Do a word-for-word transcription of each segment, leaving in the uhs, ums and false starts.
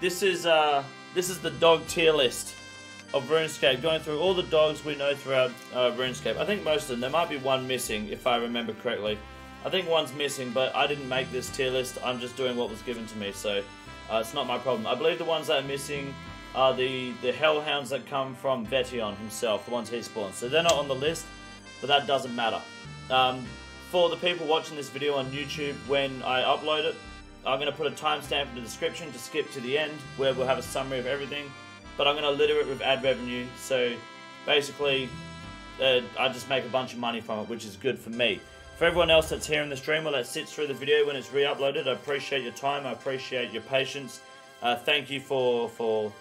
This is uh, this is the dog tier list of RuneScape, going through all the dogs we know throughout uh, RuneScape. I think most of them. There might be one missing, if I remember correctly. I think one's missing, but I didn't make this tier list. I'm just doing what was given to me, so uh, it's not my problem. I believe the ones that are missing are the, the hellhounds that come from Vet'ion himself, the ones he spawns. So they're not on the list, but that doesn't matter. Um, for the people watching this video on YouTube, when I upload it, I'm going to put a timestamp in the description to skip to the end, where we'll have a summary of everything. But I'm going to litter it with ad revenue, so basically uh, I just make a bunch of money from it, which is good for me. For everyone else that's here in the stream or that sits through the video when it's re-uploaded, I appreciate your time, I appreciate your patience. Uh, thank you for, for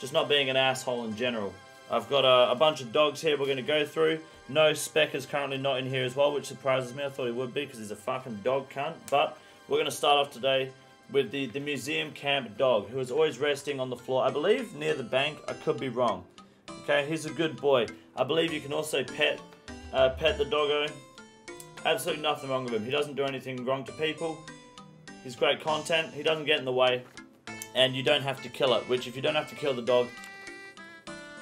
just not being an asshole in general. I've got a, a bunch of dogs here we're going to go through. No, Spec is currently not in here as well, which surprises me. I thought he would be because he's a fucking dog cunt. But we're going to start off today with the, the museum camp dog, who is always resting on the floor, I believe, near the bank. I could be wrong. Okay, he's a good boy. I believe you can also pet uh, pet the doggo. Absolutely nothing wrong with him. He doesn't do anything wrong to people. He's great content. He doesn't get in the way. And you don't have to kill it, which if you don't have to kill the dog,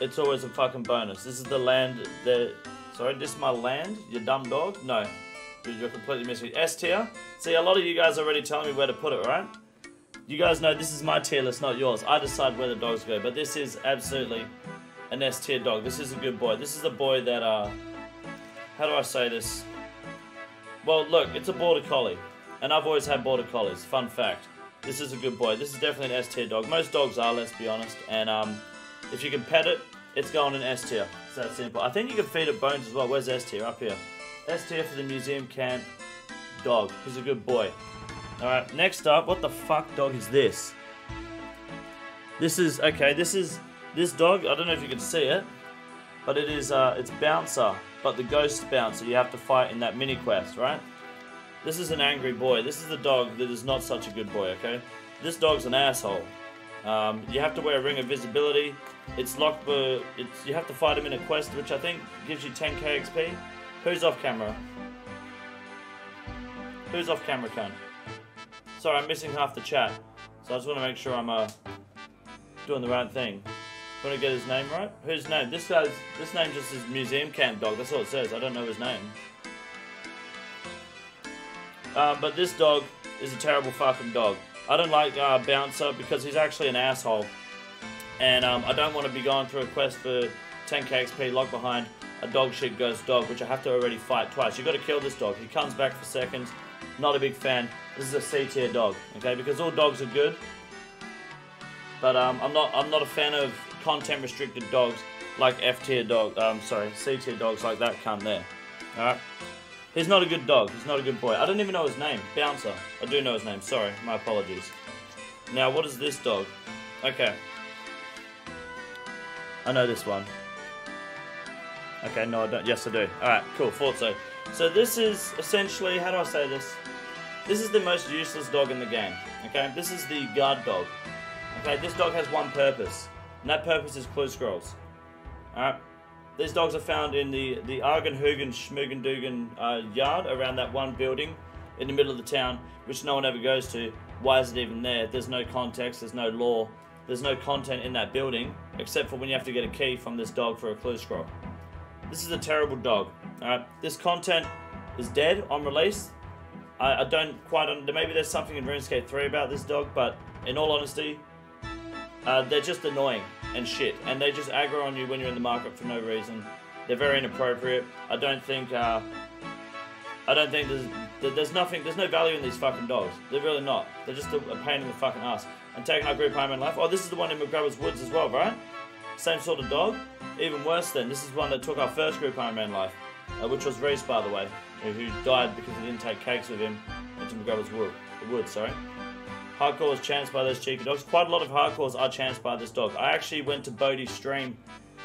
it's always a fucking bonus. This is the land that... Sorry, this is my land? You dumb dog? No. You're completely missing. S tier. See, a lot of you guys are already telling me where to put it, right? You guys know this is my tier list, not yours. I decide where the dogs go, but this is absolutely an S tier dog. This is a good boy. This is a boy that, uh... how do I say this? Well, look, it's a border collie, and I've always had border collies. Fun fact. This is a good boy. This is definitely an S tier dog. Most dogs are, let's be honest, and, um, if you can pet it, it's going in S tier. It's that simple. I think you can feed it bones as well. Where's S tier? Up here. S tier for the museum camp dog. He's a good boy. Alright, next up, what the fuck dog is this? This is, okay, this is, this dog, I don't know if you can see it, but it is, uh, it's Bouncer, but the ghost Bouncer you have to fight in that mini quest, right? This is an angry boy. This is the dog that is not such a good boy, okay? This dog's an asshole. Um, you have to wear a ring of visibility. It's locked, but it's, you have to fight him in a quest, which I think gives you ten K X P. Who's off camera? Who's off camera, cunt? Sorry, I'm missing half the chat. So I just want to make sure I'm uh, doing the right thing. Want to get his name right? Whose name? This guy's, this name just is Museum Camp Dog. That's all it says. I don't know his name. Uh, but this dog is a terrible fucking dog. I don't like uh, Bouncer because he's actually an asshole. And um, I don't want to be going through a quest for ten K X P locked behind a dog shit ghost dog, which I have to already fight twice. You've got to kill this dog. He comes back for seconds. Not a big fan. This is a C tier dog, okay? Because all dogs are good, but um, I'm not. I'm not a fan of content restricted dogs like F tier dog. Um, sorry, C tier dogs like that cunt there. All right. He's not a good dog. He's not a good boy. I don't even know his name. Bouncer. I do know his name. Sorry. My apologies. Now, what is this dog? Okay. I know this one. Okay, no, I don't. Yes, I do. Alright, cool. Thought so. So this is essentially, how do I say this? This is the most useless dog in the game. Okay, this is the guard dog. Okay, this dog has one purpose, and that purpose is clue scrolls. Alright, these dogs are found in the, the Argenhugen Schmugendugen uh, yard around that one building in the middle of the town, which no one ever goes to. Why is it even there? There's no context, there's no lore, there's no content in that building, except for when you have to get a key from this dog for a clue scroll. This is a terrible dog. Alright, this content is dead on release. I, I don't quite understand. Maybe there's something in RuneScape three about this dog, but in all honesty, uh, they're just annoying and shit, and they just aggro on you when you're in the market for no reason. They're very inappropriate. I don't think. Uh, I don't think there's there's nothing. There's no value in these fucking dogs. They're really not. They're just a, a pain in the fucking ass. And taking our group home in life. Oh, this is the one in McGrubber's Woods as well, right? Same sort of dog. Even worse then, this is one that took our first group Iron Man life, uh, which was Reese, by the way, who, who died because he didn't take cakes with him into McGrubber's wood, wood, sorry. Hardcore was chanced by those cheeky dogs. Quite a lot of hardcores are chanced by this dog. I actually went to Bodhi's stream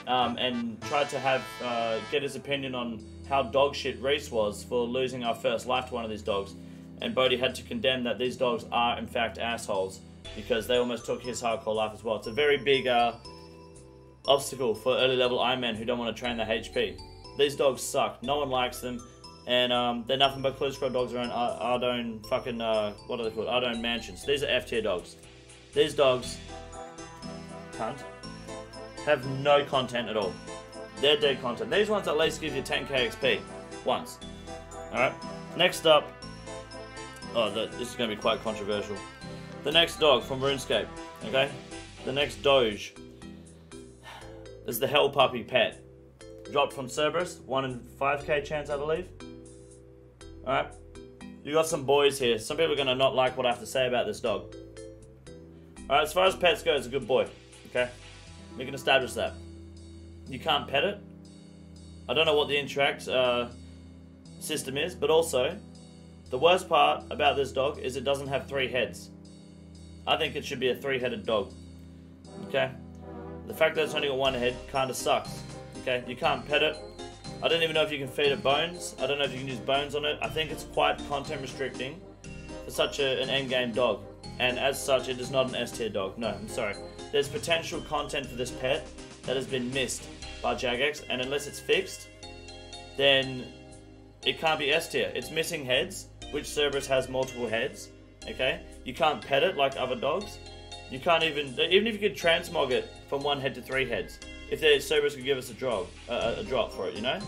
um, and tried to have uh, get his opinion on how dog shit Reese was for losing our first life to one of these dogs. And Bodhi had to condemn that these dogs are, in fact, assholes because they almost took his hardcore life as well. It's a very big... Uh, obstacle for early level Iron Man who don't want to train their H P. These dogs suck. No one likes them, and um, they're nothing but clue scroll dogs around Ardone fucking uh, what are they called? Ardone mansions. These are F tier dogs. These dogs cunt, have no content at all. They're dead content. These ones at least give you ten K X P once. Alright, next up, oh, the, this is going to be quite controversial. The next dog from RuneScape, okay? The next Doge is the Hell Puppy Pet. Dropped from Cerberus, one in five K chance, I believe. Alright, you got some boys here. Some people are going to not like what I have to say about this dog. Alright, as far as pets go, it's a good boy, okay? We can establish that. You can't pet it. I don't know what the interact uh, system is, but also, the worst part about this dog is it doesn't have three heads. I think it should be a three-headed dog, okay? The fact that it's only got one head kind of sucks, okay? You can't pet it. I don't even know if you can feed it bones. I don't know if you can use bones on it. I think it's quite content restricting for such a, an endgame dog. And as such, it is not an S tier dog. No, I'm sorry. There's potential content for this pet that has been missed by Jagex, and unless it's fixed, then it can't be S tier. It's missing heads, which Cerberus has multiple heads, okay? You can't pet it like other dogs. You can't even, even if you could transmog it from one head to three heads, if the Cerberus could give us a drop, uh, a drop for it, you know?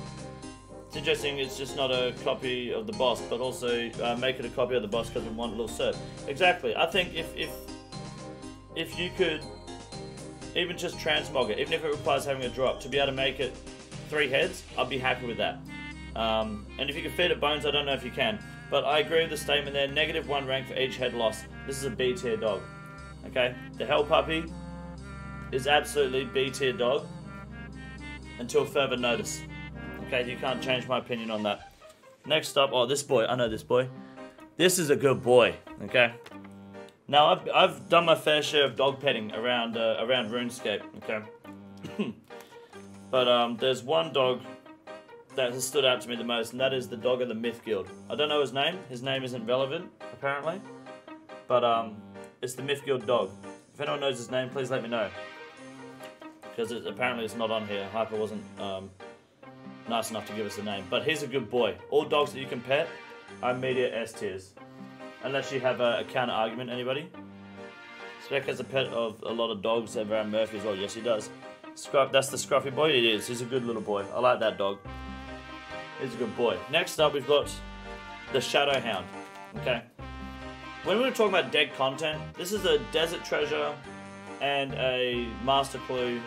It's interesting, it's just not a copy of the boss, but also uh, make it a copy of the boss because we want a little Cerb. Exactly, I think if, if, if you could even just transmog it, even if it requires having a drop, to be able to make it three heads, I'd be happy with that. Um, and if you can feed it bones, I don't know if you can. But I agree with the statement there, negative one rank for each head loss. This is a B tier dog, okay? The Hell Puppy is absolutely B tier dog until further notice. Okay, you can't change my opinion on that. Next up, oh, this boy, I know this boy. This is a good boy, okay? Now, I've, I've done my fair share of dog petting around uh, around RuneScape, okay? But um, there's one dog that has stood out to me the most, and that is the dog of the Myth Guild. I don't know his name. His name isn't relevant, apparently. But um, it's the Myth Guild dog. If anyone knows his name, please let me know. Because it, apparently it's not on here. Hyper wasn't um, nice enough to give us the name. But he's a good boy. All dogs that you can pet are media S tiers. Unless you have a, a counter argument, anybody? Spec has a pet of a lot of dogs over at Murphy as well. Yes, he does. Scruff, that's the scruffy boy? It is. He's a good little boy. I like that dog. He's a good boy. Next up, we've got the Shadow Hound. Okay. When we were talking about dead content, this is a Desert Treasure and a Master Clue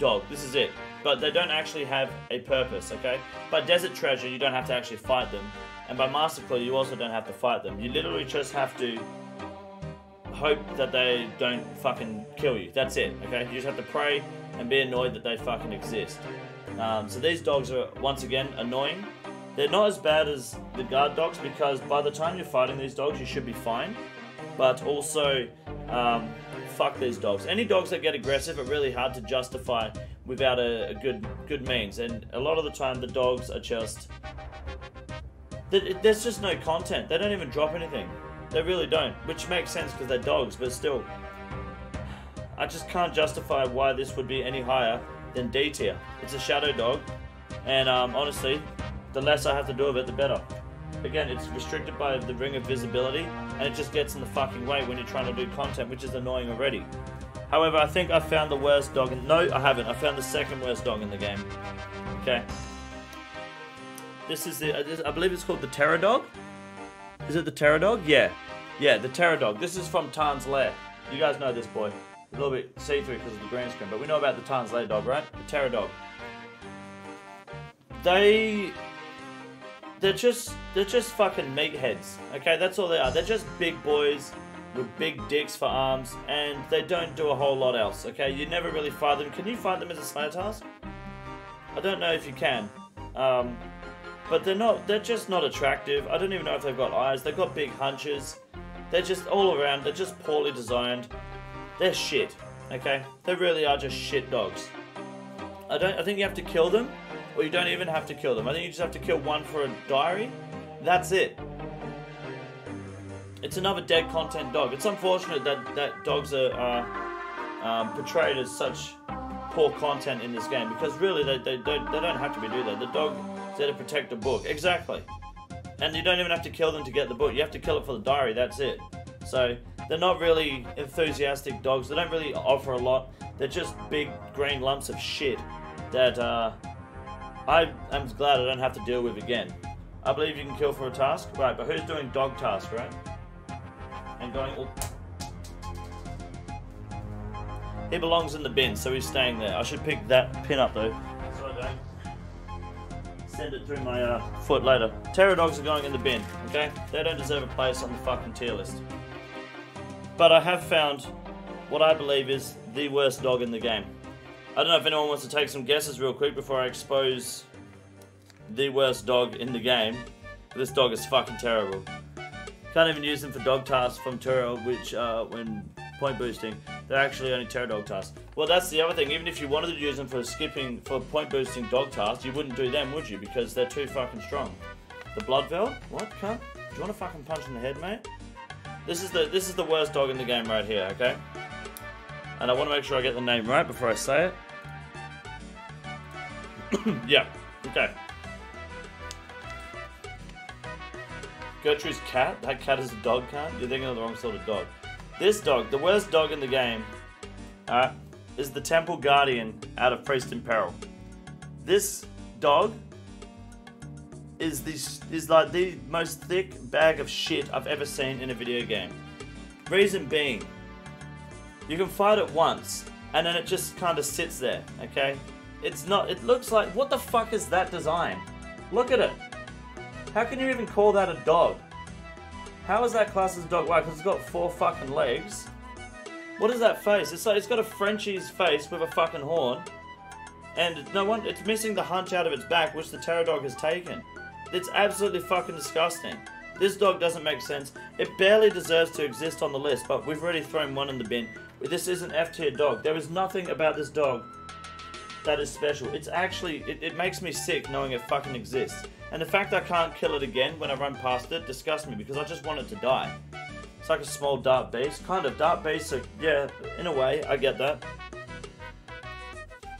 dog. This is it. But they don't actually have a purpose, okay? By Desert Treasure, you don't have to actually fight them. And by Master Clue, you also don't have to fight them. You literally just have to hope that they don't fucking kill you. That's it, okay? You just have to pray and be annoyed that they fucking exist. Um, so these dogs are, once again, annoying. They're not as bad as the guard dogs because by the time you're fighting these dogs, you should be fine. But also, um, fuck these dogs. Any dogs that get aggressive are really hard to justify without a, a good good means. And a lot of the time, the dogs are just... There's just no content. They don't even drop anything. They really don't, which makes sense because they're dogs, but still. I just can't justify why this would be any higher than D tier. It's a shadow dog, and um, honestly, the less I have to do of it, the better. Again, it's restricted by the ring of visibility, and it just gets in the fucking way when you're trying to do content, which is annoying already. However, I think I found the worst dog. In no, I haven't. I found the second worst dog in the game. Okay. This is the, this, I believe it's called the Terror Dog. Is it the Terror Dog? Yeah. Yeah, the Terror Dog. This is from Tarn's Lair. You guys know this boy. A little bit see-through because of the green screen, but we know about the Tarn's Lair dog, right? The Terror Dog. They... They're just, they're just fucking meatheads. Okay, that's all they are. They're just big boys with big dicks for arms, and they don't do a whole lot else, okay? You never really fight them. Can you fight them as a Slayer task? I don't know if you can. Um... But they're not, they're just not attractive. I don't even know if they've got eyes. They've got big hunches. They're just all around, they're just poorly designed. They're shit, okay? They really are just shit dogs. I don't, I think you have to kill them, or you don't even have to kill them. I think you just have to kill one for a diary. That's it. It's another dead content dog. It's unfortunate that, that dogs are, are um, portrayed as such poor content in this game, because really they, they, don't, they don't have to be do that. The dog... there to protect the book, exactly, and you don't even have to kill them to get the book. You have to kill it for the diary. That's it. So They're not really enthusiastic dogs. They don't really offer a lot. They're just big green lumps of shit that uh, I am glad I don't have to deal with again. I believe you can kill for a task. Right, but who's doing dog task, right? And going... Well, he belongs in the bin, so he's staying there. I should pick that pin up, though, so I don't send it through my uh, foot later. Terror dogs are going in the bin, okay? They don't deserve a place on the fucking tier list. But I have found what I believe is the worst dog in the game. I don't know if anyone wants to take some guesses real quick before I expose the worst dog in the game. This dog is fucking terrible. Can't even use them for dog tasks from Turo, which uh, when point boosting, they're actually only Terror dog tasks. Well, that's the other thing. Even if you wanted to use them for skipping, for point boosting dog tasks, you wouldn't do them, would you? Because they're too fucking strong. The Blood Veil? What? Cunt? Do you want to fucking punch in the head, mate? This is the this is the worst dog in the game right here, okay? And I want to make sure I get the name right before I say it. Yeah, okay. Gertrude's cat? That cat is a dog, can't? You're thinking of the wrong sort of dog. This dog, the worst dog in the game, uh, is the Temple Guardian out of Priest in Peril. This dog is the, is like the most thick bag of shit I've ever seen in a video game. Reason being, you can fight it once, and then it just kind of sits there, okay? It's not, it looks like, what the fuck is that design? Look at it. How can you even call that a dog? How is that class as a dog? Why? Because it's got four fucking legs. What is that face? It's like, it's got a Frenchie's face with a fucking horn. And no one, it's missing the hunch out of its back, which the Terror dog has taken. It's absolutely fucking disgusting. This dog doesn't make sense. It barely deserves to exist on the list, but we've already thrown one in the bin. This is an F-tier dog. There is nothing about this dog that is special. It's actually, it, it makes me sick knowing it fucking exists. And the fact I can't kill it again when I run past it disgusts me because I just want it to die. It's like a small dark beast. Kind of dark beast, so yeah, in a way, I get that.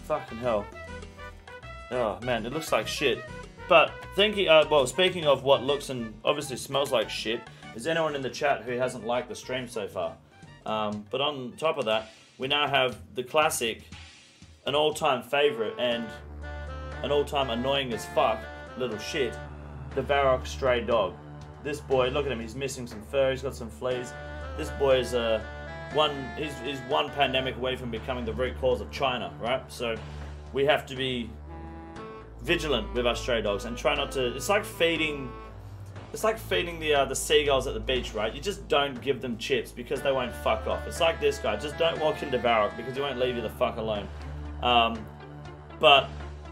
Fucking hell. Oh man, it looks like shit. But thinking, uh, well, speaking of what looks and obviously smells like shit, is anyone in the chat who hasn't liked the stream so far? Um, but on top of that, we now have the classic, an all-time favorite and an all-time annoying as fuck little shit, the Varrock stray dog. This boy, look at him, he's missing some fur, he's got some fleas. This boy is uh, one, he's, he's one pandemic away from becoming the root cause of China, right? So we have to be vigilant with our stray dogs and try not to, it's like feeding, it's like feeding the, uh, the seagulls at the beach, right? You just don't give them chips because they won't fuck off. It's like this guy, just don't walk into Varrock because he won't leave you the fuck alone. Um, but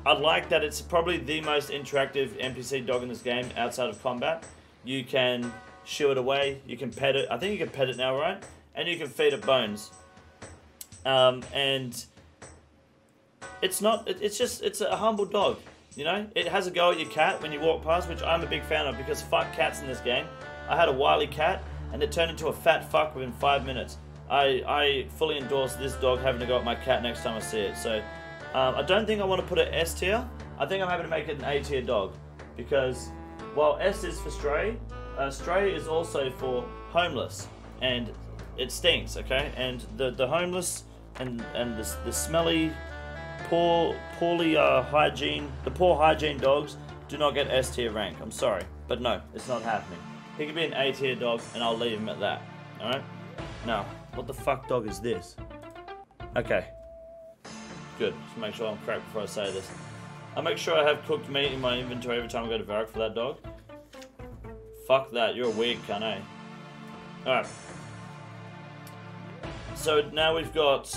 I like that it's probably the most interactive N P C dog in this game outside of combat. You can shoo it away, you can pet it, I think you can pet it now, right? And you can feed it bones. Um, and it's not, it, it's just, it's a humble dog, you know? It has a go at your cat when you walk past, which I'm a big fan of because fuck cats in this game. I had a wily cat and it turned into a fat fuck within five minutes. I, I fully endorse this dog having to go at my cat next time I see it, so... Um, I don't think I want to put it S tier. I think I'm happy to make it an A tier dog because while S is for stray, uh, stray is also for homeless and it stinks, okay? And the, the homeless and, and the, the smelly, poor, poorly uh, hygiene, the poor hygiene dogs do not get S tier rank. I'm sorry, but no, it's not happening. He could be an A tier dog and I'll leave him at that, all right? Now, what the fuck dog is this? Okay. Good, just make sure I'm correct before I say this. I make sure I have cooked meat in my inventory every time I go to Varrock for that dog. Fuck that, you're a weird cunt, eh? Alright. So now we've got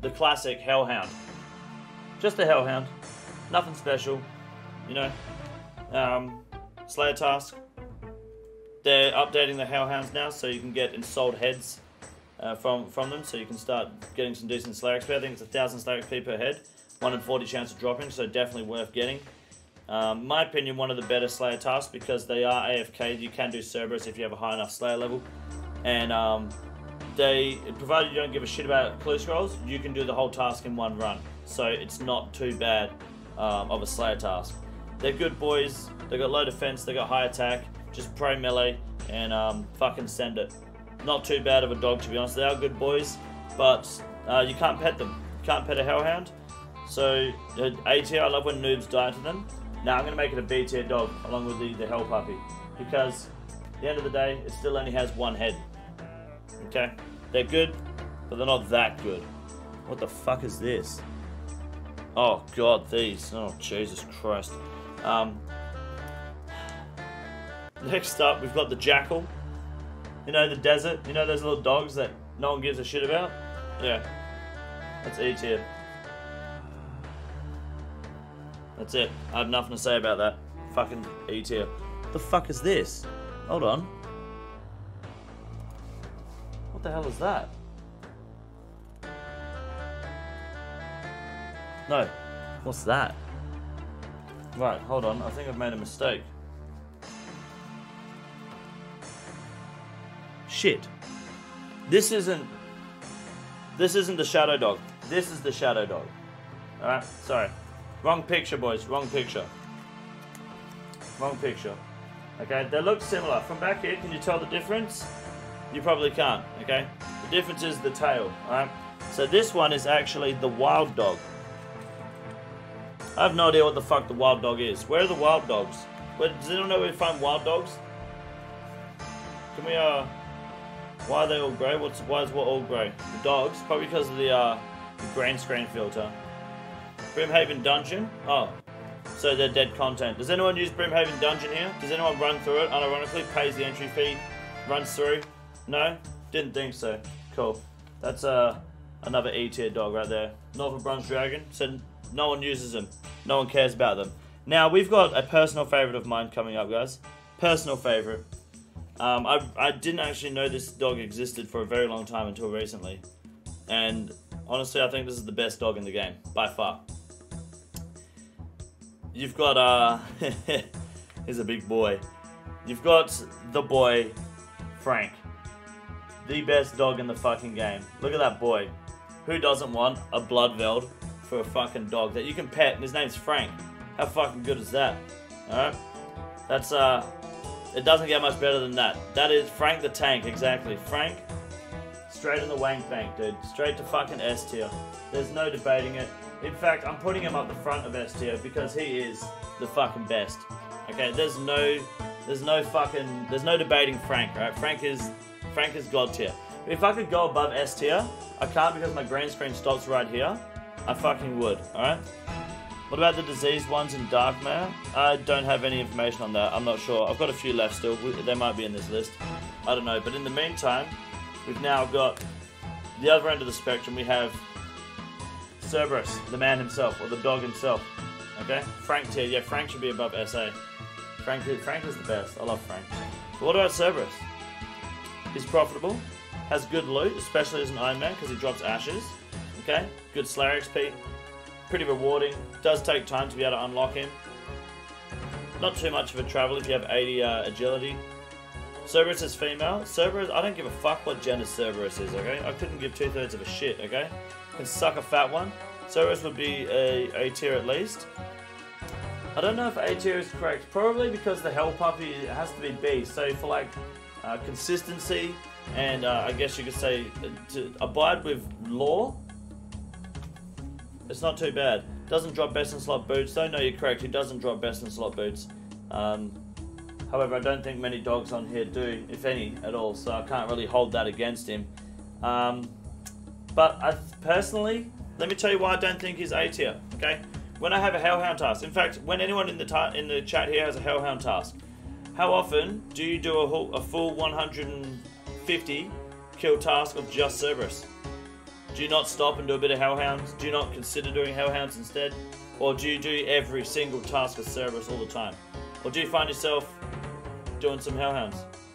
the classic Hellhound. Just a Hellhound. Nothing special, you know. Um, Slayer task. They're updating the Hellhounds now so you can get ensouled heads. Uh, from, from them, so you can start getting some decent Slayer X P. I think it's one thousand Slayer X P per head. one in forty chance of dropping, so definitely worth getting. Um, my opinion, one of the better Slayer tasks, because they are A F K. You can do Cerberus if you have a high enough Slayer level. And um, they, provided you don't give a shit about clue scrolls, you can do the whole task in one run. So it's not too bad um, of a Slayer task. They're good boys. They got low defense, they got high attack. Just pray melee and um, fucking send it. not too bad of a dog, to be honest. They are good boys, but uh, you can't pet them. You can't pet a hellhound. So A tier, I love when noobs die to them. Now I'm going to make it a B tier dog along with the, the hell puppy, because at the end of the day it still only has one head. Okay, they're good, but they're not that good. What the fuck is this? Oh god, these. Oh Jesus Christ. Um, next up we've got the jackal. You know, the desert, you know those little dogs that no one gives a shit about? Yeah, that's E tier. That's it. I have nothing to say about that. Fucking E tier. What the fuck is this? Hold on. What the hell is that? No. What's that? Right, hold on. I think I've made a mistake. Shit. This isn't... This isn't the shadow dog. This is the shadow dog. Alright, sorry. Wrong picture, boys. Wrong picture. Wrong picture. Okay, they look similar. From back here, can you tell the difference? You probably can't, okay? The difference is the tail, alright? So this one is actually the wild dog. I have no idea what the fuck the wild dog is. Where are the wild dogs? Where, does anyone know where to find wild dogs? Can we, uh... Why are they all grey? What's, why is what all grey? The dogs? Probably because of the, uh... the green screen filter. Brimhaven Dungeon? Oh, so they're dead content. Does anyone use Brimhaven Dungeon here? Does anyone run through it unironically, pays the entry fee, runs through? No? Didn't think so. Cool. That's uh, another E tier dog right there. Northern Bronze Dragon, so no one uses them. No one cares about them. Now, we've got a personal favourite of mine coming up, guys. Personal favourite. Um, I, I didn't actually know this dog existed for a very long time until recently. And honestly, I think this is the best dog in the game, by far. You've got, uh, he's a big boy. You've got the boy, Frank. The best dog in the fucking game. Look at that boy. Who doesn't want a Bloodveld for a fucking dog that you can pet and his name's Frank? How fucking good is that? Alright? That's, uh, it doesn't get much better than that. That is Frank the Tank, exactly. Frank, straight in the wank bank, dude. Straight to fucking S tier. There's no debating it. In fact, I'm putting him up the front of S tier because he is the fucking best. Okay, there's no, there's no fucking, there's no debating Frank, right? Frank is, Frank is God tier. If I could go above S tier, I can't because my green screen stops right here. I fucking would, alright? What about the diseased ones in Darkman? I don't have any information on that, I'm not sure. I've got a few left still, they might be in this list. I don't know, but in the meantime, we've now got the other end of the spectrum, we have Cerberus, the man himself, or the dog himself. Okay? Frank tier. Yeah, Frank should be above S A. Frank Frank is the best. I love Frank. But what about Cerberus? He's profitable, has good loot, especially as an Iron Man, because he drops ashes. Okay? Good Slayer X P. Pretty rewarding. Does take time to be able to unlock him. Not too much of a travel if you have eighty uh, agility. Cerberus is female. Cerberus, I don't give a fuck what gender Cerberus is, okay? I couldn't give two-thirds of a shit, okay? Can suck a fat one. Cerberus would be a A tier at least. I don't know if A tier is correct, probably because the hell puppy has to be B. So for like uh, consistency and uh, I guess you could say to abide with law, it's not too bad. Doesn't drop best in slot boots. Don't know you're correct. He doesn't drop best in slot boots. Um, however, I don't think many dogs on here do, if any at all. So I can't really hold that against him. Um, But I personally, let me tell you why I don't think he's A tier, okay? When I have a hellhound task, in fact, when anyone in the in the chat here has a hellhound task, how often do you do a, whole, a full one hundred fifty kill task of just Cerberus? Do you not stop and do a bit of hellhounds? Do you not consider doing hellhounds instead? Or do you do every single task with Cerberus all the time? Or do you find yourself doing some hellhounds?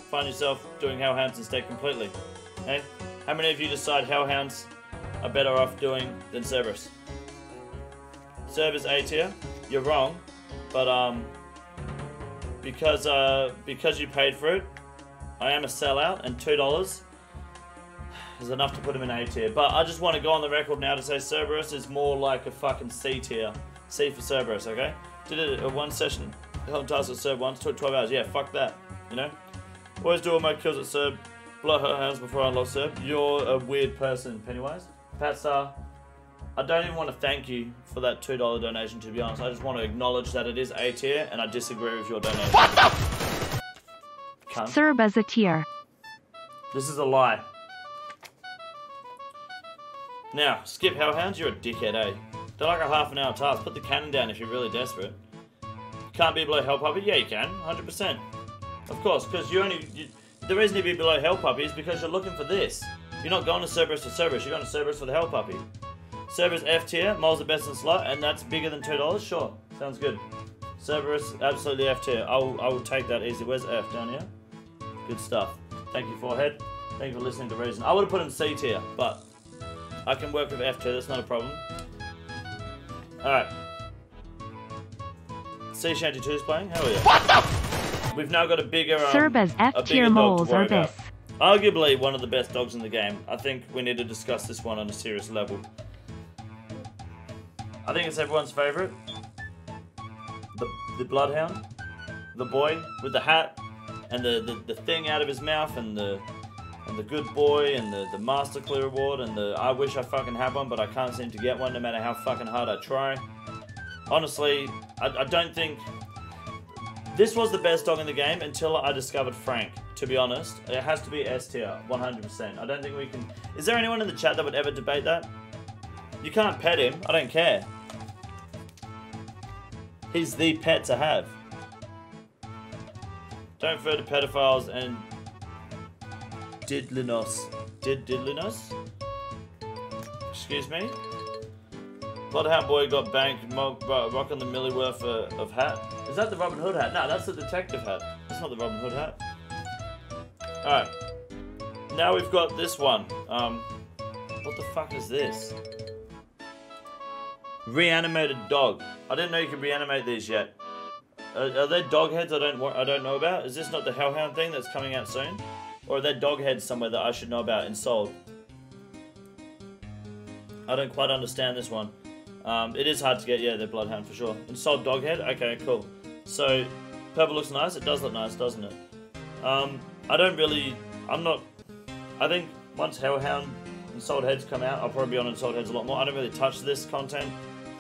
Find yourself doing hellhounds instead completely, okay? How many of you decide hellhounds are better off doing than Cerberus? Cerberus A tier, you're wrong, but um, because uh, because you paid for it, I am a sellout, and two dollars is enough to put him in A tier. But I just want to go on the record now to say Cerberus is more like a fucking C tier. C for Cerberus, okay? Did it in one session. Hellhound task at Cerb once, took twelve hours. Yeah, fuck that, you know. Always do all my kills at Cerb. Bloodhound before I unlock Serp. You're a weird person, Pennywise. Pat Star, I don't even want to thank you for that two dollar donation, to be honest. I just want to acknowledge that it is A tier, and I disagree with your donation. What the f- Serb as a tier. This is a lie. Now, Skip Hellhounds, you're a dickhead, eh? They're like a half an hour task. Put the cannon down if you're really desperate. Can't be below Hell Puppy? Yeah, you can. one hundred percent. Of course, because you only... You, the reason you'd be below Hell Puppy is because you're looking for this. You're not going to Cerberus for Cerberus. You're going to Cerberus for the Hell Puppy. Cerberus F tier. Mole's the best in slot, and that's bigger than two dollars? Sure. Sounds good. Cerberus, absolutely F tier. I'll, I will take that easy. Where's F? Down here? Good stuff. Thank you, Forehead. Thank you for listening to Reason. I would have put in C tier, but... I can work with F tier, that's not a problem. Alright. Sea Shanty two's playing? Hell yeah. What the? We've now got a bigger um, Cerberus F tier moles are this. Arguably one of the best dogs in the game. I think we need to discuss this one on a serious level. I think it's everyone's favourite. The the Bloodhound. The boy with the hat and the, the, the thing out of his mouth and the and the good boy, and the, the master clear award, and the I wish I fucking had one, but I can't seem to get one no matter how fucking hard I try. Honestly, I, I don't think... This was the best dog in the game until I discovered Frank, to be honest. It has to be S tier, one hundred percent. I don't think we can... Is there anyone in the chat that would ever debate that? You can't pet him, I don't care. He's the pet to have. Don't fear the pedophiles and... Didlinos. Did Didlinos? Excuse me? Bloodhound boy got banked, rocking the milli worth of, of hat. Is that the Robin Hood hat? No, that's the detective hat. That's not the Robin Hood hat. Alright. Now we've got this one. Um, what the fuck is this? Reanimated dog. I didn't know you could reanimate these yet. Are, are there dog heads I don't, I don't know about? Is this not the Hellhound thing that's coming out soon? Or are there dog heads somewhere that I should know about in Soul? I don't quite understand this one. Um, it is hard to get, yeah, they're Bloodhound for sure. In Soul dog head? Okay, cool. So, purple looks nice. It does look nice, doesn't it? Um, I don't really... I'm not... I think once Hellhound and Soul heads come out, I'll probably be on in Soul heads a lot more. I don't really touch this content.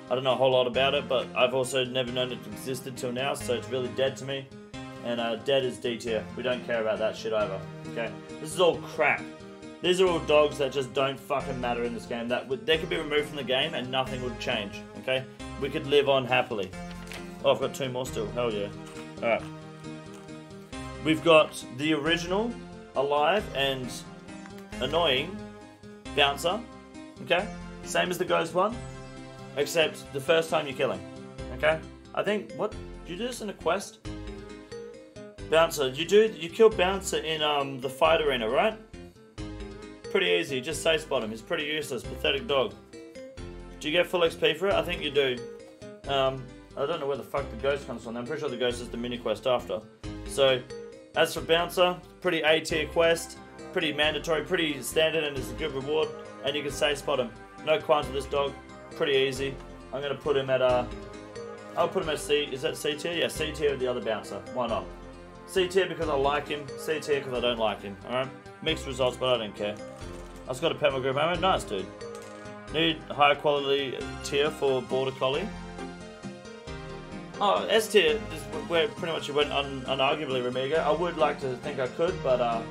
I don't know a whole lot about it, but I've also never known it existed till now, so it's really dead to me. And uh, dead is D tier. We don't care about that shit either. Okay, this is all crap. These are all dogs that just don't fucking matter in this game. That would, they could be removed from the game and nothing would change. Okay, we could live on happily. Oh, I've got two more still. Hell yeah! All right, we've got the original, alive and annoying Bouncer. Okay, same as the ghost one, except the first time you kill him. Okay, I think what did you do this in a quest? Bouncer, you do you kill Bouncer in um the Fight Arena, right? Pretty easy, just safe spot him. He's pretty useless, pathetic dog. Do you get full X P for it? I think you do. Um, I don't know where the fuck the ghost comes from. I'm pretty sure the ghost is the mini quest after. So, as for Bouncer, pretty A tier quest, pretty mandatory, pretty standard, and it's a good reward. And you can safe spot him. No qualms with this dog. Pretty easy. I'm gonna put him at uh, I'll put him at C. Is that C tier? Yeah, C tier with the other Bouncer. Why not? C tier because I like him, C tier because I don't like him, alright? Mixed results, but I don't care. I just got a pet McGrubber's. Nice, dude. Need higher quality tier for Border Collie. Oh, S tier is where pretty much you went un unarguably, Remigo. I would like to think I could, but uh,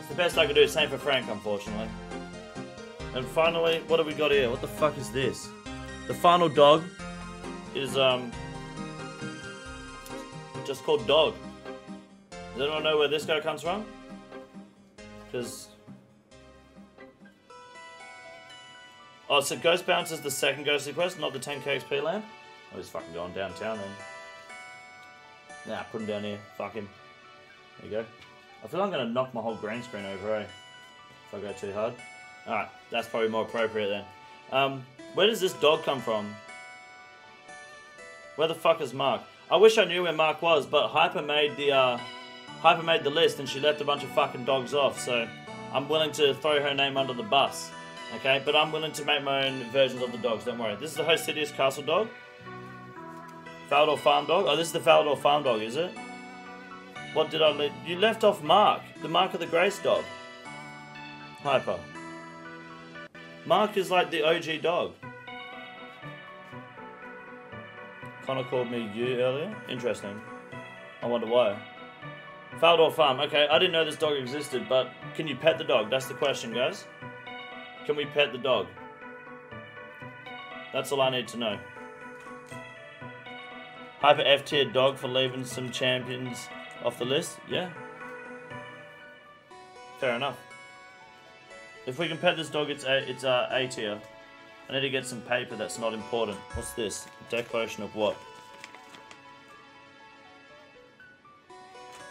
it's the best I could do. Same for Frank, unfortunately. And finally, what have we got here? What the fuck is this? The final dog is... um. just called dog. Does anyone know where this guy comes from? Because... Oh, so Ghost Bounce is the second ghostly quest, not the ten K X P land? Oh, he's fucking going downtown then. Nah, put him down here. Fuck him. There you go. I feel like I'm gonna knock my whole green screen over, eh? If I go too hard. Alright, that's probably more appropriate then. Um, where does this dog come from? Where the fuck is Mark? I wish I knew where Mark was, but Hyper made the uh, Hyper made the list, and she left a bunch of fucking dogs off. So I'm willing to throw her name under the bus, okay? But I'm willing to make my own versions of the dogs. Don't worry. This is the Hosedius Castle dog, Falador Farm dog. Oh, this is the Falador Farm dog, is it? What did I leave? You left off Mark, the Mark of the Grace dog. Hyper. Mark is like the O G dog. Connor called me you earlier. Interesting. I wonder why. Falador Farm. Okay, I didn't know this dog existed, but can you pet the dog? That's the question, guys. Can we pet the dog? That's all I need to know. Hyper F-tier dog for leaving some champions off the list. Yeah. Fair enough. If we can pet this dog, it's a, it's a, a tier. I need to get some paper that's not important. What's this? Deck potion of what?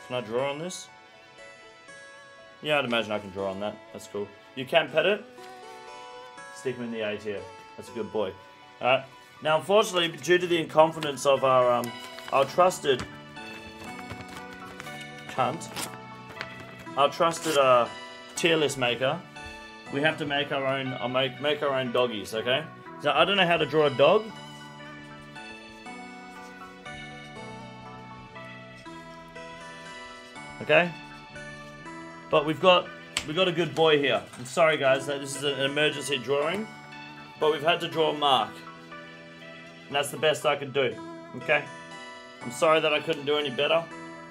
Can I draw on this? Yeah, I'd imagine I can draw on that. That's cool. You can pet it. Stick him in the A tier. That's a good boy. Alright. Now, unfortunately, due to the incompetence of our, um, our trusted... Cunt. Our trusted, uh, tier list maker, we have to make our own, uh, make, make our own doggies, okay? So, I don't know how to draw a dog. Okay? But we've got, we've got a good boy here. I'm sorry, guys, that this is an emergency drawing. But we've had to draw Mark. And that's the best I could do, okay? I'm sorry that I couldn't do any better,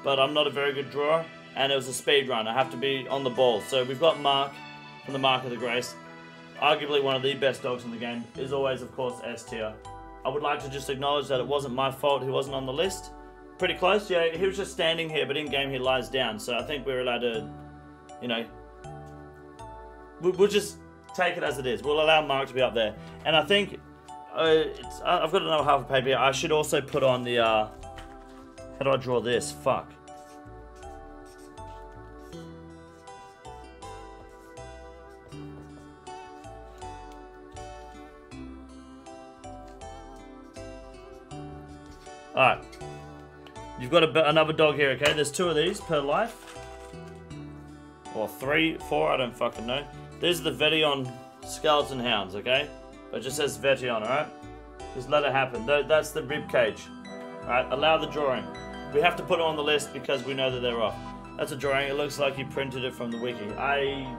but I'm not a very good drawer, and it was a speed run. I have to be on the ball. So we've got Mark from the Mark of the Grace. Arguably one of the best dogs in the game. Is always, of course, S tier. I would like to just acknowledge that it wasn't my fault he wasn't on the list. Pretty close, yeah, he was just standing here, but in game he lies down. So I think we're allowed to, you know, we'll just take it as it is. We'll allow Mark to be up there. And I think... Uh, it's, I've got another half a paper here. I should also put on the, uh, how do I draw this? Fuck. Alright. You've got a, another dog here, okay? There's two of these per life. Or three, four, I don't fucking know. These are the Vet'ion skeleton hounds, okay? It just says Vet'ion, alright? Just let it happen. That's the rib cage. Alright, allow the drawing. We have to put it on the list because we know that they're off. That's a drawing. It looks like you printed it from the wiki. I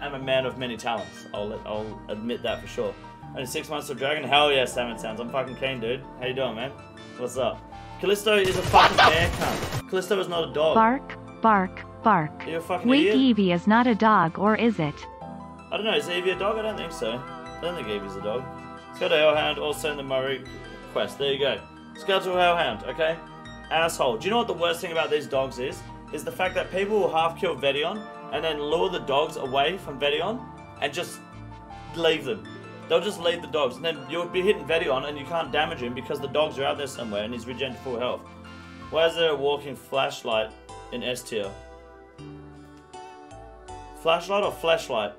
am a man of many talents. I'll, let, I'll admit that for sure. Only six months of Dragon? Hell yeah, Salmon Sounds. I'm fucking keen, dude. How you doing, man? What's up? Callisto is a fucking bear cunt. Callisto is not a dog. Bark, bark, bark. You're a fucking Wait, idiot. Wait, Evie is not a dog, or is it? I don't know. Is Evie a dog? I don't think so. I don't think Evie's a dog. Skeletal Hellhound, also in the Murray quest. There you go. Skeletal Hellhound, okay? Asshole. Do you know what the worst thing about these dogs is? Is the fact that people will half kill Vet'ion and then lure the dogs away from Vet'ion and just leave them. They'll just leave the dogs. And then you'll be hitting Vet'ion and you can't damage him because the dogs are out there somewhere and he's regenerated full health. Why is there a walking flashlight in S tier? Flashlight or flashlight?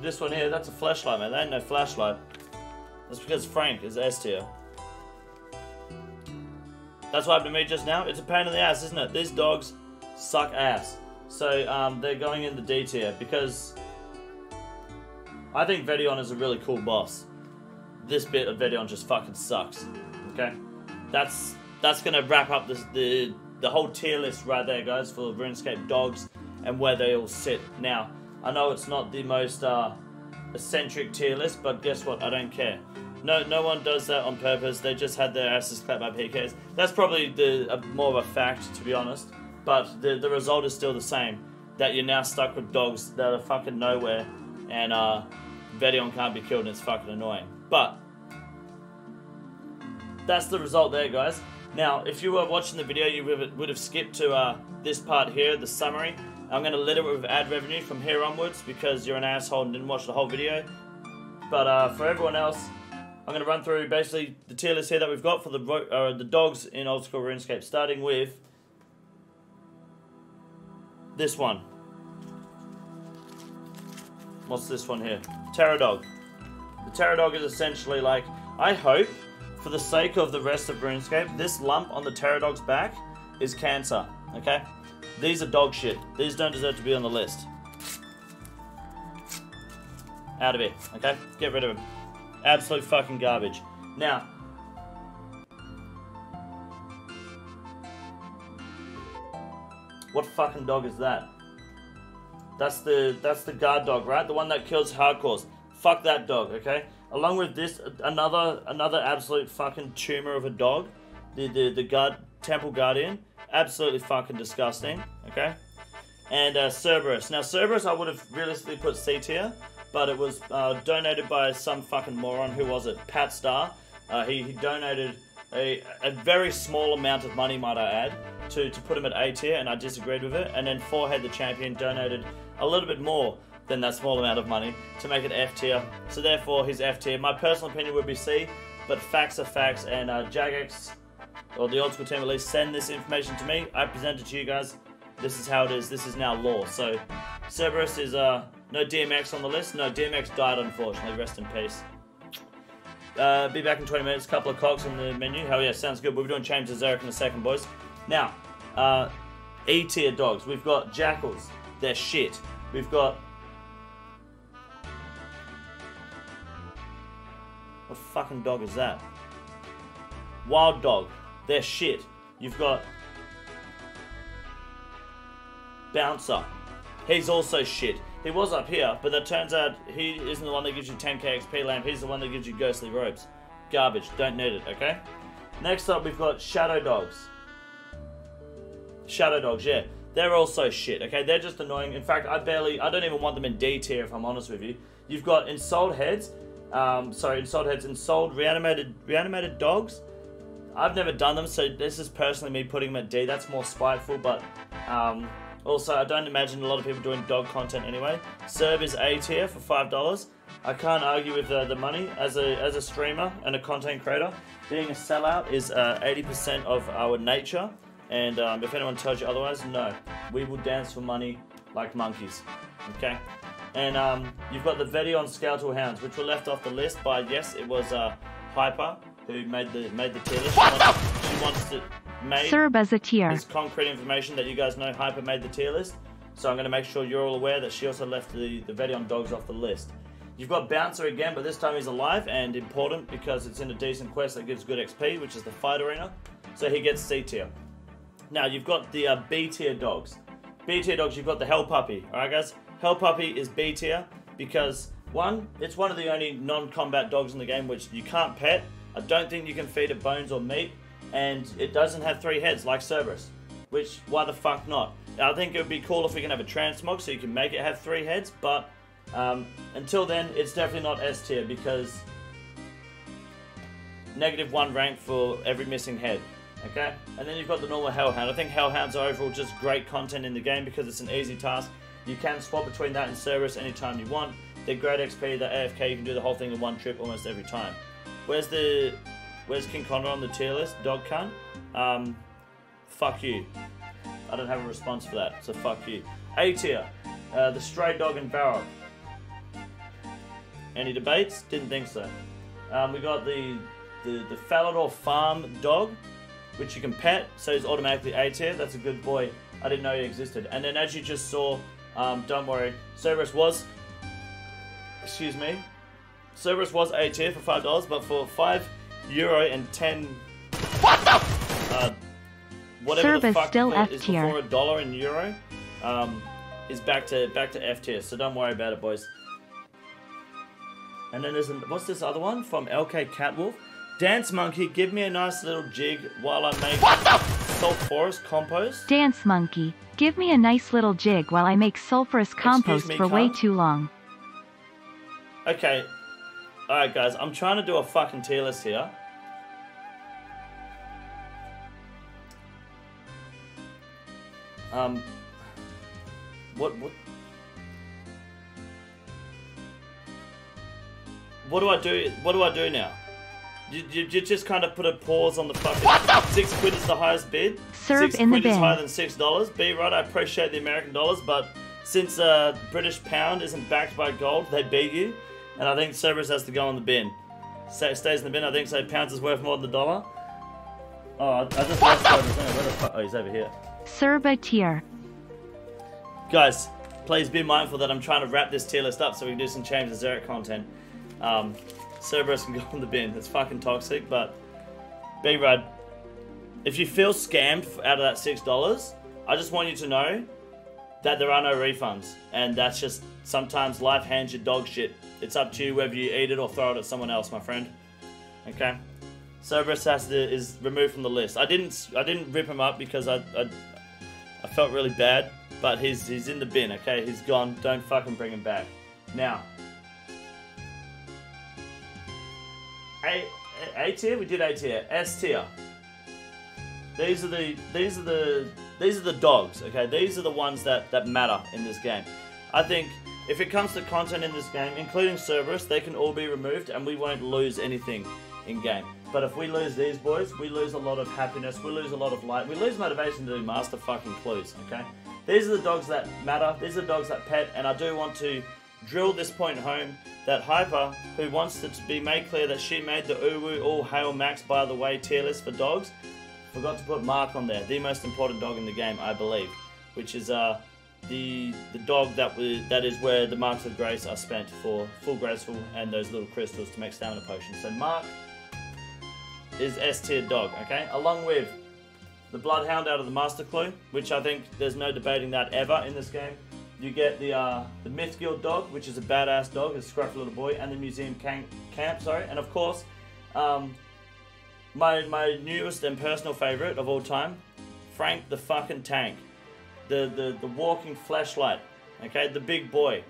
This one here, that's a flashlight, man. That ain't no flashlight. That's because Frank is S tier. That's what happened to me just now. It's a pain in the ass, isn't it? These dogs suck ass. So um, they're going in the D tier because I think Vet'ion is a really cool boss. This bit of Vet'ion just fucking sucks. Okay, that's that's gonna wrap up this, the the whole tier list right there, guys, for RuneScape dogs and where they all sit now. I know it's not the most uh, eccentric tier list, but guess what? I don't care. No, no one does that on purpose. They just had their asses clapped by P Ks. That's probably the uh, more of a fact, to be honest. But the the result is still the same. That you're now stuck with dogs that are fucking nowhere, and uh, Vet'ion can't be killed, and it's fucking annoying. But that's the result there, guys. Now, if you were watching the video, you would have skipped to uh, this part here, the summary. I'm going to litter it with ad revenue from here onwards because you're an asshole and didn't watch the whole video. But uh, for everyone else, I'm going to run through basically the tier list here that we've got for the uh, the dogs in Old School RuneScape, starting with this one. What's this one here? Terror Dog. The Terror Dog is essentially like, I hope, for the sake of the rest of RuneScape, this lump on the Terror Dog's back is cancer, okay? These are dog shit. These don't deserve to be on the list. Out of it, okay? Get rid of them. Absolute fucking garbage. Now, What fucking dog is that? That's the that's the guard dog, right? The one that kills hardcores. Fuck that dog, okay? Along with this, another another absolute fucking tumor of a dog. The the the guard temple guardian, absolutely fucking disgusting, okay? And uh, Cerberus. Now Cerberus, I would have realistically put C tier, but it was uh, donated by some fucking moron. Who was it? Pat Star. Uh, he, he donated a, a very small amount of money, might I add, to, to put him at A tier, and I disagreed with it. And then Forehead, the champion, donated a little bit more than that small amount of money to make it F tier. So therefore, he's F tier. My personal opinion would be C, but facts are facts, and uh, Jagex, or the old school team at least, send this information to me. I present it to you guys. This is how it is. This is now law. So Cerberus is, uh, no D M X on the list. No, D M X died, unfortunately. Rest in peace. Uh, be back in twenty minutes, couple of cogs on the menu. Hell yeah, sounds good. We'll be doing James and Zeric in a second, boys. Now, uh, E tier dogs. We've got jackals. They're shit. We've got... What fucking dog is that? Wild dog. They're shit. You've got... Bouncer. He's also shit. He was up here, but that turns out he isn't the one that gives you ten K X P lamp. He's the one that gives you ghostly robes. Garbage. Don't need it, okay? Next up, we've got shadow dogs. Shadow dogs, yeah. They're also shit, okay? They're just annoying. In fact, I barely... I don't even want them in D tier, if I'm honest with you. You've got ensouled heads. Um, sorry, ensouled heads. Ensouled reanimated, reanimated dogs. I've never done them, so this is personally me putting them at D. That's more spiteful, but... Um, Also, I don't imagine a lot of people doing dog content anyway. Serb is A tier for five dollars. I can't argue with the, the money. As a as a streamer and a content creator, being a sellout is uh, eighty percent of our nature. And um, if anyone tells you otherwise, no. We will dance for money like monkeys. Okay? And um, you've got the Vet'ion Skeletal Hounds, which were left off the list by, yes, it was uh, Hyper, who made the made the tier list. What the? She wants to... Serb as a tier. It's concrete information that you guys know Hyper made the tier list, so I'm going to make sure you're all aware that she also left the, the Vet'ion dogs off the list. You've got Bouncer again, but this time he's alive and important because it's in a decent quest that gives good X P, which is the Fight Arena, so he gets C tier. Now you've got the uh, B tier dogs. B tier dogs, you've got the Hell Puppy, alright guys? Hell Puppy is B tier because, one, it's one of the only non-combat dogs in the game which you can't pet. I don't think you can feed it bones or meat. And it doesn't have three heads like Cerberus, which, why the fuck not? I think it would be cool if we can have a transmog so you can make it have three heads, but um, until then, it's definitely not S tier because negative one rank for every missing head, okay? And then you've got the normal Hellhound. I think Hellhounds are overall just great content in the game because it's an easy task. You can swap between that and Cerberus anytime you want. They're great X P, they're A F K, you can do the whole thing in one trip almost every time. Where's the... Where's King Connor on the tier list? Dog cunt? Um, fuck you. I don't have a response for that, so fuck you. A tier. Uh, the Stray Dog and Varrock. Any debates? Didn't think so. Um, we got the, the, the Falador Farm Dog, which you can pet, so he's automatically A tier. That's a good boy. I didn't know he existed. And then as you just saw, um, don't worry, Cerberus was... Excuse me. Cerberus was A tier for five dollars, but for five... Euro and ten. What the? Uh, whatever Service the fuck still F is before a dollar in euro, um, is back to back to F tier. So don't worry about it, boys. And then there's an, what's this other one from L K Catwolf? Dance Monkey, give me a nice little jig while I make what the? Sulphurous compost. Dance Monkey, give me a nice little jig while I make sulphurous compost me, for cunt? Way too long. Okay. Alright guys, I'm trying to do a fucking tier list here. Um, what, what, what do I do, what do I do now? You, you, you just kind of put a pause on the fucking, what the? Six quid is the highest bid, Serve six in quid the is higher than six dollars, be right, I appreciate the American dollars, but since uh, British pound isn't backed by gold, they beat you. And I think Cerberus has to go in the bin. So it stays in the bin, I think, so pounds is worth more than a dollar. Oh, I, I just lost Cerberus. Where the fuck? Oh, he's over here. Cerberus tier. Guys, please be mindful that I'm trying to wrap this tier list up so we can do some James and Zeric content. Um, Cerberus can go in the bin. It's fucking toxic, but... B-Rod, if you feel scammed out of that six dollars, I just want you to know that there are no refunds, and that's just sometimes life hands you dog shit. It's up to you whether you eat it or throw it at someone else, my friend. Okay, Cerberus has to, is removed from the list. I didn't I didn't rip him up because I I, I felt really bad, but he's he's in the bin. Okay, he's gone. Don't fucking bring him back. Now, A A tier, we did A tier. S tier. These are the these are the these are the dogs. Okay, these are the ones that that matter in this game. I think if it comes to content in this game, including Cerberus, they can all be removed, and we won't lose anything in game. But if we lose these boys, we lose a lot of happiness. We lose a lot of light. We lose motivation to do master fucking clues. Okay, these are the dogs that matter. These are the dogs that pet, and I do want to drill this point home that Hyper, who wants it to be made clear that she made the Uwu All Hail Max, by the way, tier list for dogs, forgot to put Mark on there, the most important dog in the game, I believe, which is uh, the the dog that we, that is where the Marks of Grace are spent for full graceful and those little crystals to make stamina potions. So Mark is S tier dog, okay, along with the Bloodhound out of the Master Clue, which I think there's no debating that ever in this game. You get the uh, the Myth Guild dog, which is a badass dog, a scruffy little boy, and the Museum camp, camp sorry, and of course, um, my my newest and personal favorite of all time, Frank the fucking Tank, the the the walking flashlight, okay, the big boy,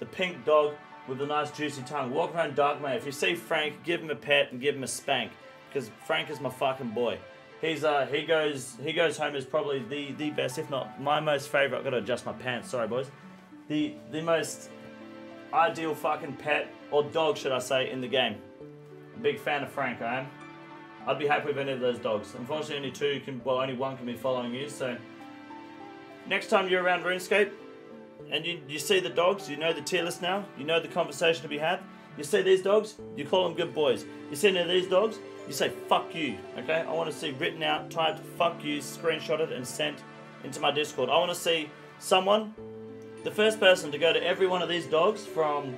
the pink dog with the nice juicy tongue. Walk around Darkman. If you see Frank, give him a pet and give him a spank, because Frank is my fucking boy. He's uh he goes he goes home is probably the the best, if not my most favorite. I've got to adjust my pants. Sorry, boys. The the most ideal fucking pet or dog, should I say, in the game. A big fan of Frank, I am. I'd be happy with any of those dogs. Unfortunately, only two can well only one can be following you. So next time you're around RuneScape and you you see the dogs, you know the tier list now. You know the conversation to be had. You see these dogs, you call them good boys. You see any of these dogs, you say, fuck you, okay? I want to see written out, typed, fuck you, screenshotted, and sent into my Discord. I want to see someone, the first person to go to every one of these dogs from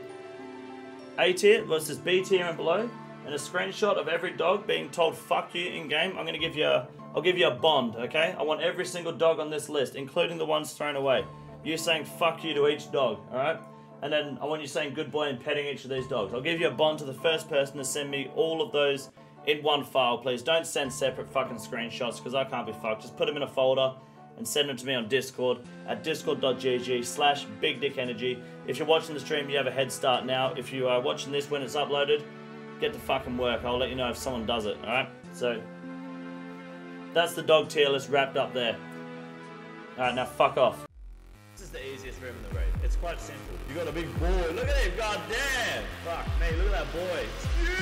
A tier versus B tier and below, and a screenshot of every dog being told fuck you in game. I'm going to give you a, I'll give you a bond, okay? I want every single dog on this list, including the ones thrown away. You saying fuck you to each dog, all right? And then I want you saying good boy and petting each of these dogs. I'll give you a bond to the first person to send me all of those in one file, please. Don't send separate fucking screenshots because I can't be fucked. Just put them in a folder and send them to me on Discord at discord dot g g slash big dick energy. If you're watching the stream, you have a head start now. If you are watching this when it's uploaded, get to fucking work. I'll let you know if someone does it, alright? So, that's the dog tier list wrapped up there. Alright, now fuck off. This is the easiest room in the raid. It's quite simple. You got a big boy. Look at him, goddamn! Fuck, mate, look at that boy.